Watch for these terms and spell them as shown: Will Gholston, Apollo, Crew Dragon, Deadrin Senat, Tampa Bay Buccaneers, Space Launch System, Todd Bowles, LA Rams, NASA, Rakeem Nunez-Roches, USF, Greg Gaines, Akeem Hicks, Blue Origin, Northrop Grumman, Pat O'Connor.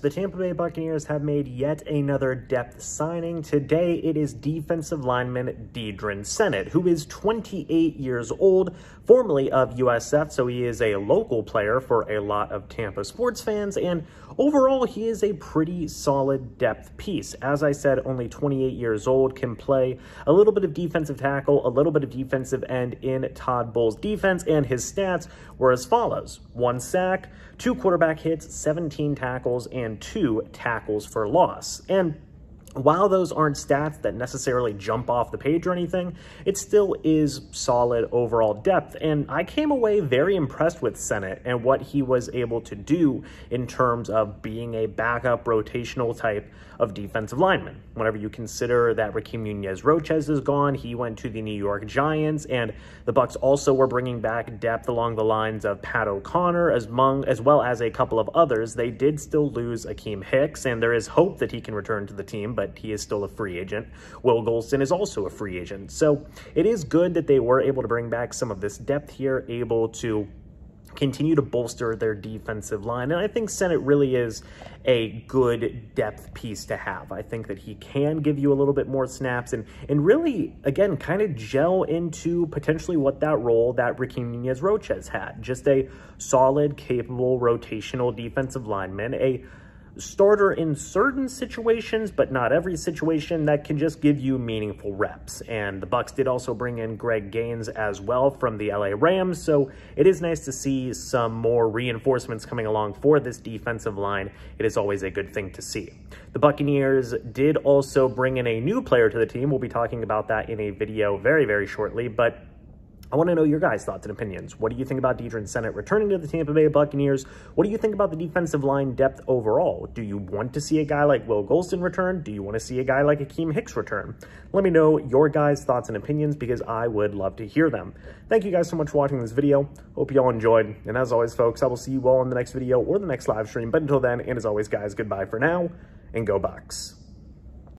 The Tampa Bay Buccaneers have made yet another depth signing. Today, it is defensive lineman Deadrin Senat, who is 28 years old, formerly of USF, so he is a local player for a lot of Tampa sports fans, and overall, he is a pretty solid depth piece. As I said, only 28 years old, can play a little bit of defensive tackle, a little bit of defensive end in Todd Bowles' defense, and his stats were as follows: 1 sack, 2 quarterback hits, 17 tackles, and 2 tackles for loss. And while those aren't stats that necessarily jump off the page or anything, it still is solid overall depth, and I came away very impressed with Senat and what he was able to do in terms of being a backup rotational type of defensive lineman. Whenever you consider that Rakeem Nunez-Roches is gone, he went to the New York Giants, and the Bucs also were bringing back depth along the lines of Pat O'Connor as well as a couple of others. They did still lose Akeem Hicks, and there is hope that he can return to the team, but he is still a free agent. Will Gholston is also a free agent. So it is good that they were able to bring back some of this depth here, able to continue to bolster their defensive line. And I think Senat really is a good depth piece to have. I think that he can give you a little bit more snaps and really, again, kind of gel into potentially what that role that Rakeem Nunez-Roches had. Just a solid, capable, rotational defensive lineman, a starter in certain situations, but not every situation, that can just give you meaningful reps. And the Bucs did also bring in Greg Gaines as well from the LA Rams, so it is nice to see some more reinforcements coming along for this defensive line. It is always a good thing to see. The Buccaneers did also bring in a new player to the team. We'll be talking about that in a video very, very shortly, but I want to know your guys' thoughts and opinions. What do you think about Deadrin Senat returning to the Tampa Bay Buccaneers? What do you think about the defensive line depth overall? Do you want to see a guy like Will Gholston return? Do you want to see a guy like Akeem Hicks return? Let me know your guys' thoughts and opinions, because I would love to hear them. Thank you guys so much for watching this video. Hope you all enjoyed. And as always, folks, I will see you all in the next video or the next live stream. But until then, and as always, guys, goodbye for now, and go Bucs.